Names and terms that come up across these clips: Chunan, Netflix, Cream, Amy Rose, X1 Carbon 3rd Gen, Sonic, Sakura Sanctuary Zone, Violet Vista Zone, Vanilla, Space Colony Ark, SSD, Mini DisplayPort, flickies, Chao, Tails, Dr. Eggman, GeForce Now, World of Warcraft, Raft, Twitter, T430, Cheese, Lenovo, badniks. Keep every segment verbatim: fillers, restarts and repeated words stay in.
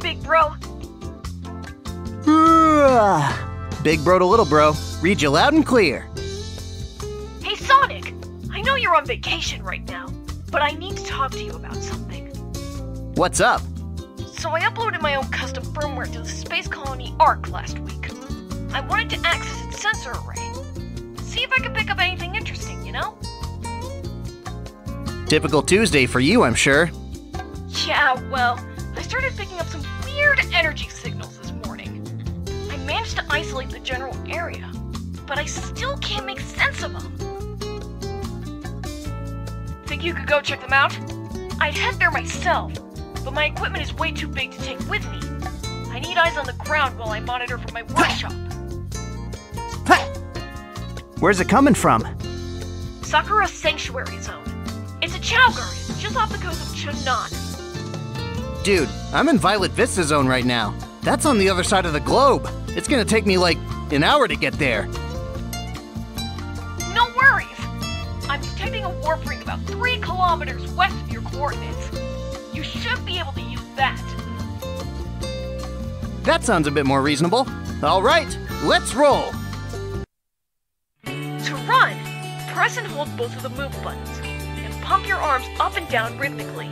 big bro. Big bro to little bro. Read you loud and clear. Hey, Sonic! I know you're on vacation right now, but I need to talk to you about something. What's up? So I uploaded my own custom firmware to the Space Colony Ark last week. I wanted to access its sensor array. See if I could pick up anything interesting, you know? Typical Tuesday for you, I'm sure. Yeah, well, I started picking up some weird energy signals this morning. I managed to isolate the general area, but I still can't make sense of them. Think you could go check them out? I'd head there myself, but my equipment is way too big to take with me. I need eyes on the ground while I monitor for my workshop. Where's it coming from? Sakura Sanctuary Zone. It's a Chao garden just off the coast of Chunan. Dude, I'm in Violet Vista Zone right now. That's on the other side of the globe. It's gonna take me like an hour to get there. No worries. I'm detecting a warp ring about three kilometers west of your coordinates. You should be able to use that. That sounds a bit more reasonable. All right, let's roll. To run, press and hold both of the move buttons and pump your arms up and down rhythmically.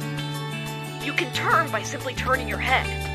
You can turn by simply turning your head.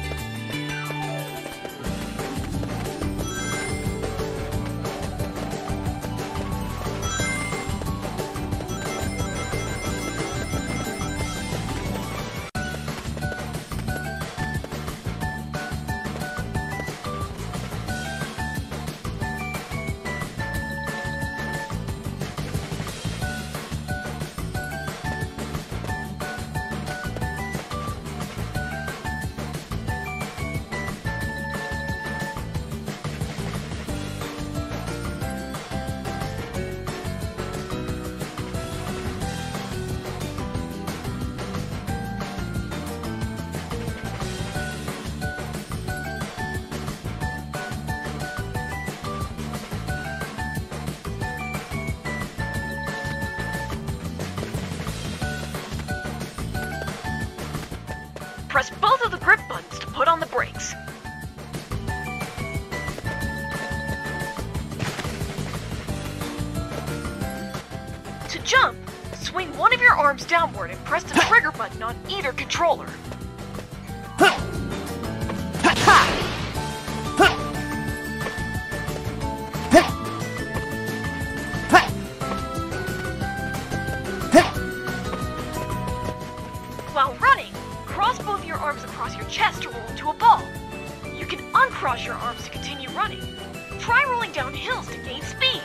Press both of the grip buttons to put on the brakes. To jump, swing one of your arms downward and press the trigger button on either controller. While running, cross both your arms across your chest to roll into a ball. You can uncross your arms to continue running. Try rolling down hills to gain speed.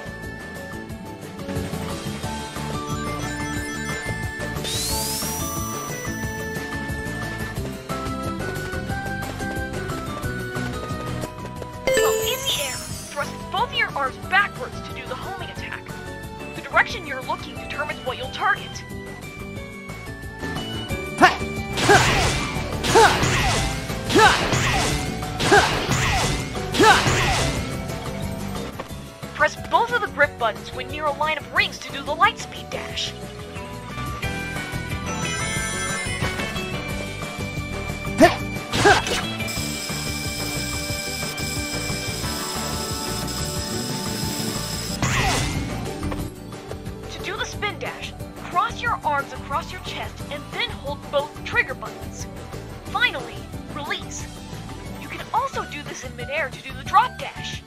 While in the air, thrust both your arms backwards to do the homing attack. The direction you're looking determines what you'll target. Press both of the grip buttons when near a line of rings to do the light speed dash. To do the spin dash, cross your arms across your chest and then hold both trigger buttons. Finally, release. You can also do this in midair to do the drop dash.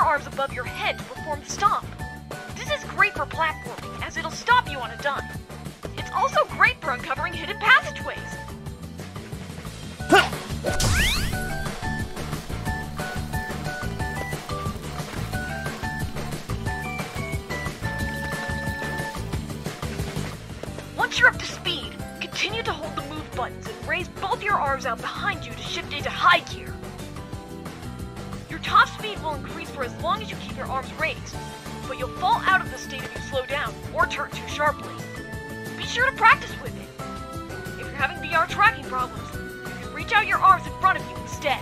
Arms above your head to perform the stomp. This is great for platforming, as it'll stop you on a dime. It's also great for uncovering hidden passageways. Once you're up to speed, continue to hold the move buttons and raise both your arms out behind you to shift into high gear. Your top speed will increase for as long as you keep your arms raised, but you'll fall out of the state if you slow down or turn too sharply. Be sure to practice with it. If you're having V R tracking problems, you can reach out your arms in front of you instead.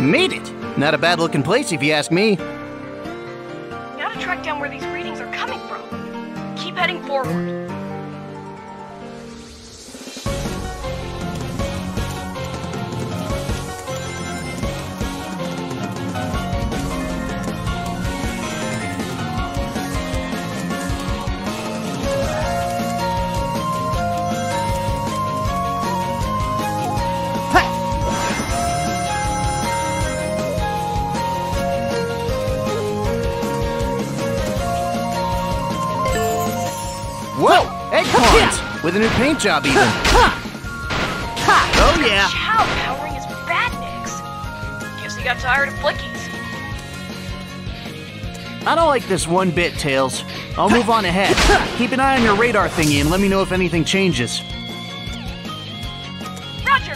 Made it! Not a bad-looking place, if you ask me. Now to track down where these readings are coming from. Keep heading forward. Whoa! Eggcorns! Yeah. With a new paint job, even. Oh, yeah. Chao powering his badniks. Guess he got tired of flickies. I don't like this one bit, Tails. I'll move on ahead. Keep an eye on your radar thingy and let me know if anything changes. Roger!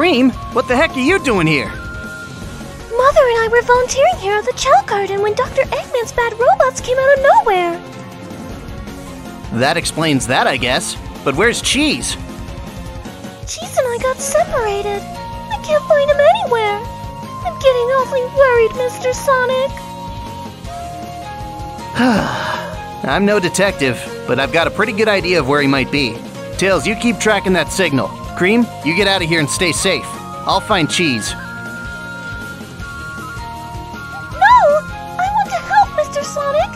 Cream, what the heck are you doing here? Mother and I were volunteering here at the Chao Garden when Doctor Eggman's bad robots came out of nowhere. That explains that, I guess. But where's Cheese? Cheese and I got separated. I can't find him anywhere. I'm getting awfully worried, Mister Sonic. I'm no detective, but I've got a pretty good idea of where he might be. Tails, you keep tracking that signal. Cream, you get out of here and stay safe. I'll find Cheese. No! I want to help, Mister Sonic.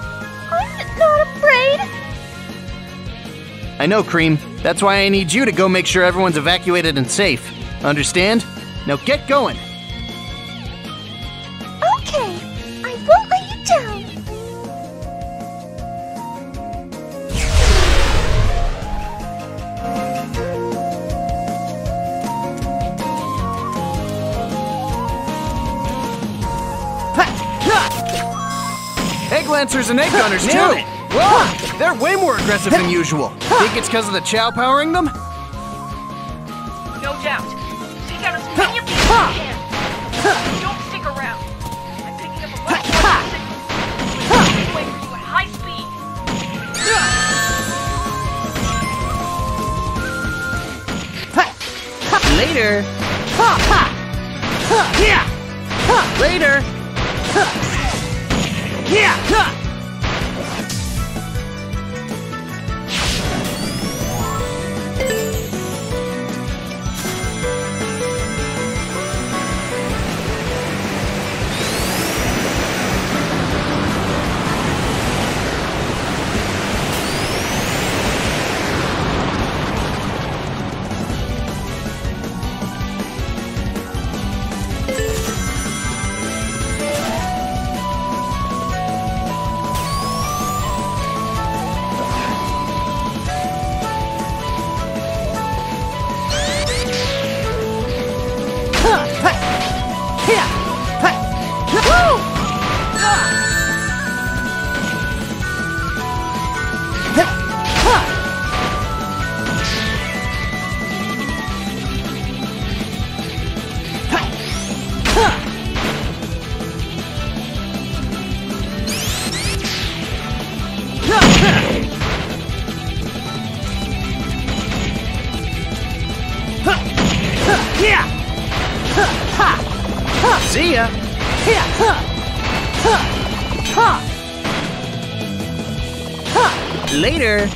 I'm not afraid. I know, Cream. That's why I need you to go make sure everyone's evacuated and safe. Understand? Now get going. Okay. I won't let you down. Egg Lancers and Egg Gunners, too! Whoa! They're way more aggressive than usual. Think it's because of the Chao powering them? No doubt. Take out as many people as you can. Don't stick around. I'm picking up a much more signal. It's going away from you at high speed. Later. Later. Yeah! Huh. Later.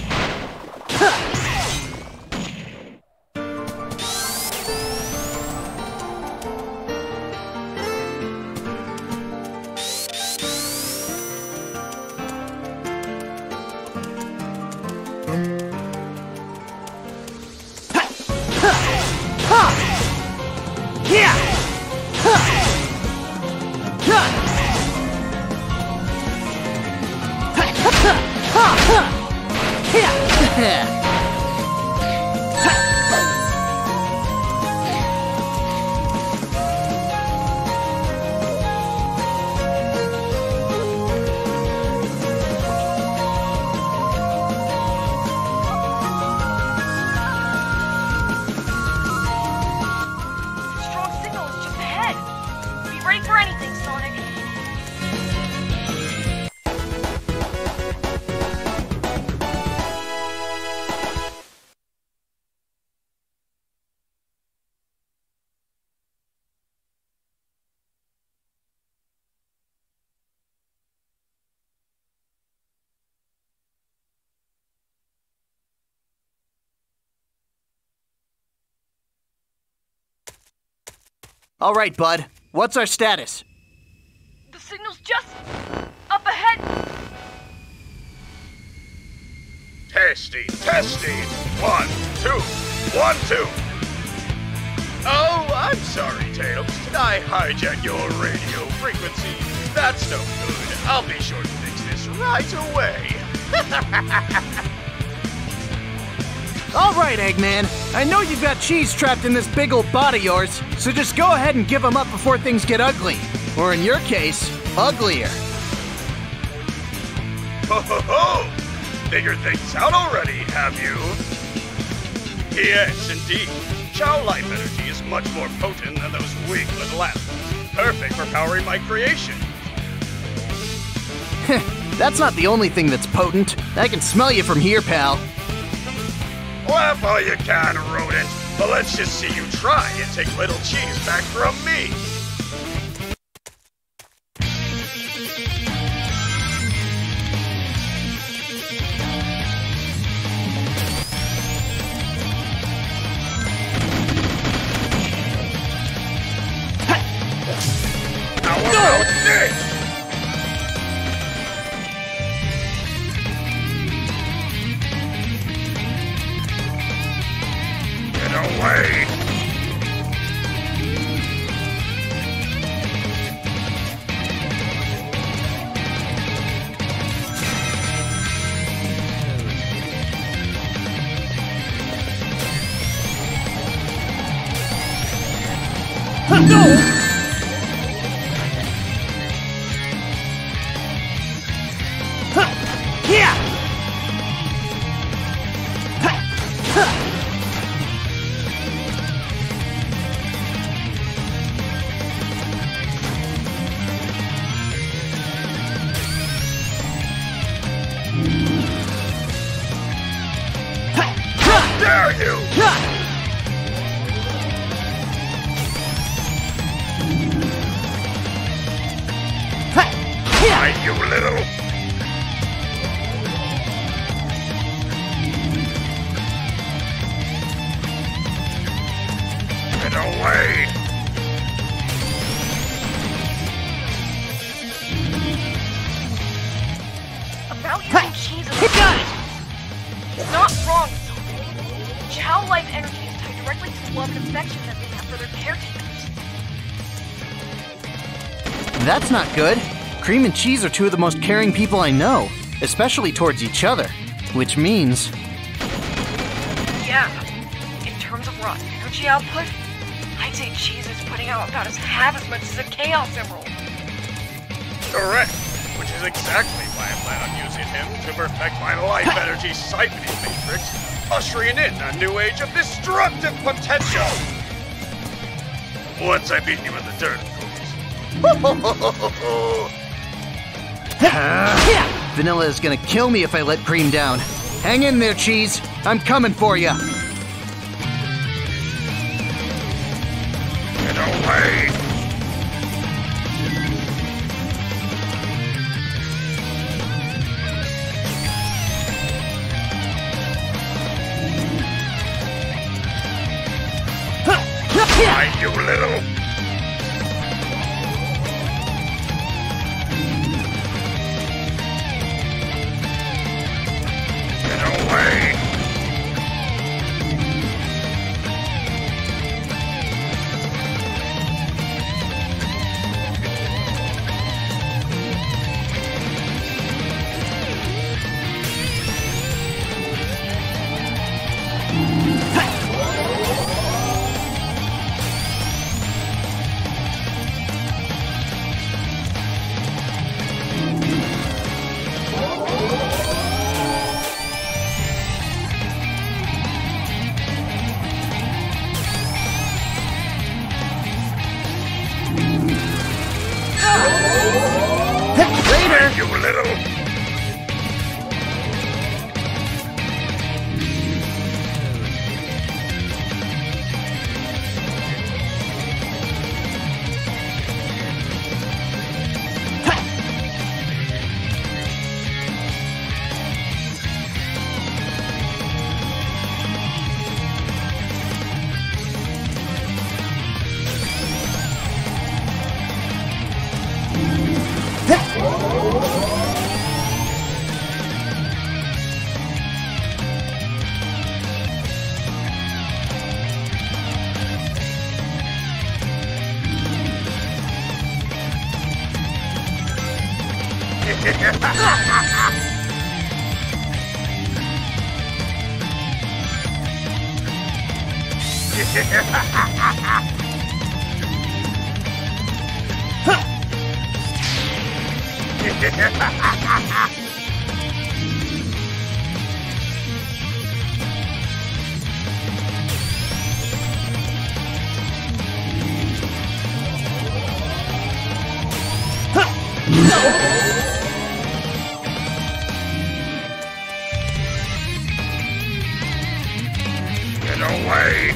All right, bud. What's our status? The signal's just up ahead. Tasty, tasty. One, two, one, two. Oh, I'm sorry, Tails. Did I hijack your radio frequency? That's no good. I'll be sure to fix this right away. All right, Eggman. I know you've got Cheese trapped in this big old bot of yours, so just go ahead and give him up before things get ugly. Or in your case, uglier. Ho ho ho! Figured things out already, have you? Yes, indeed. Chao life energy is much more potent than those weak little apples. Perfect for powering my creation. That's not the only thing that's potent. I can smell you from here, pal. Laugh all you can, rodent, but let's just see you try and take little Cheese back from me. That's not good. Cream and Cheese are two of the most caring people I know, especially towards each other, which means... Yeah, in terms of raw energy output, I'd say Cheese is putting out about as half as much as a Chaos Emerald. Correct, which is exactly why I plan on using him to perfect my life energy siphoning matrix, ushering in a new age of destructive potential! Once I beat you in the dirt, huh? Vanilla is gonna kill me if I let Cream down. Hang in there, Cheese. I'm coming for you. Get away! you little. Get away.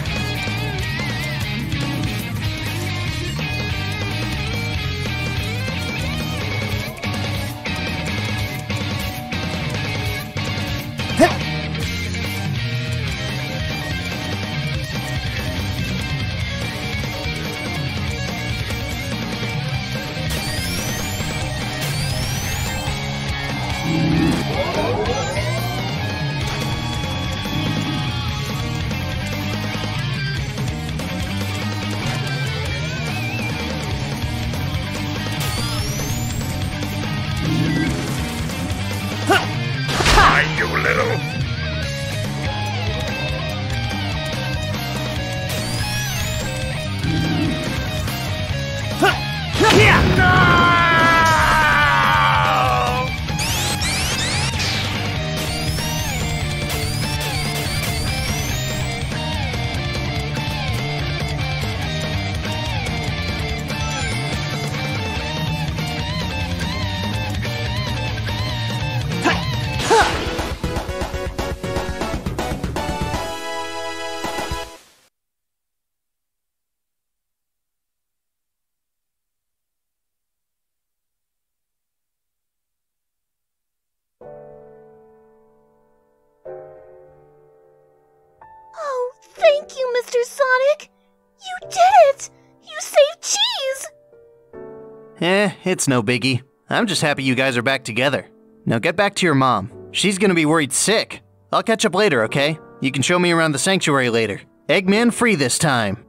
It's no biggie. I'm just happy you guys are back together. Now get back to your mom. She's gonna be worried sick. I'll catch up later, okay? You can show me around the sanctuary later. Eggman free this time.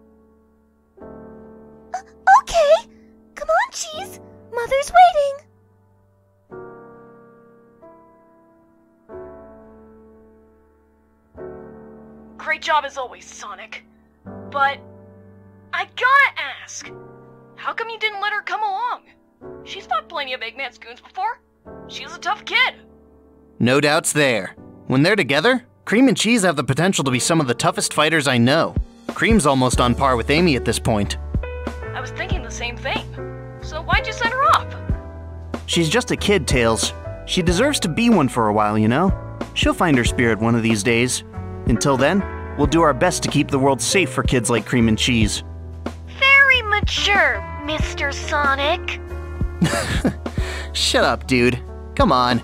Uh, okay. Come on, Cheese. Mother's waiting. Great job as always, Sonic. But I gotta ask, how come you didn't let her come along? She's fought plenty of Eggman's goons before. She's a tough kid. No doubt's there. When they're together, Cream and Cheese have the potential to be some of the toughest fighters I know. Cream's almost on par with Amy at this point. I was thinking the same thing. So why'd you send her off? She's just a kid, Tails. She deserves to be one for a while, you know? She'll find her spirit one of these days. Until then, we'll do our best to keep the world safe for kids like Cream and Cheese. Very mature, Mister Sonic. Shut up, dude. Come on.